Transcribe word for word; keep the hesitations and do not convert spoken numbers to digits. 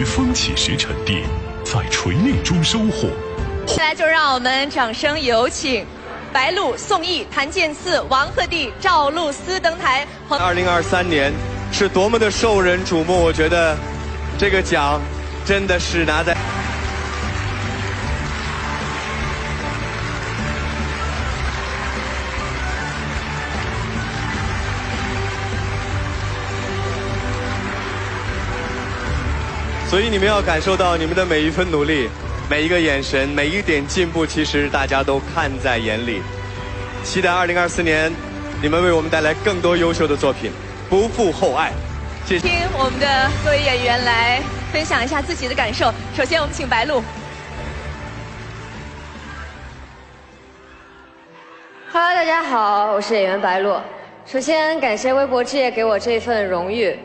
于风起时沉淀，在锤炼中收获。接下来就让我们掌声有请白鹭、宋轶、谭健次、王鹤棣、赵露思登台。二零二三年是多么的受人瞩目，我觉得这个奖真的是拿在。 所以你们要感受到你们的每一分努力，每一个眼神，每一点进步，其实大家都看在眼里。期待二零二四年，你们为我们带来更多优秀的作品，不负厚爱。谢谢。听我们的各位演员来分享一下自己的感受。首先，我们请白鹭。哈喽，大家好，我是演员白鹭。首先感谢微博之夜给我这份荣誉。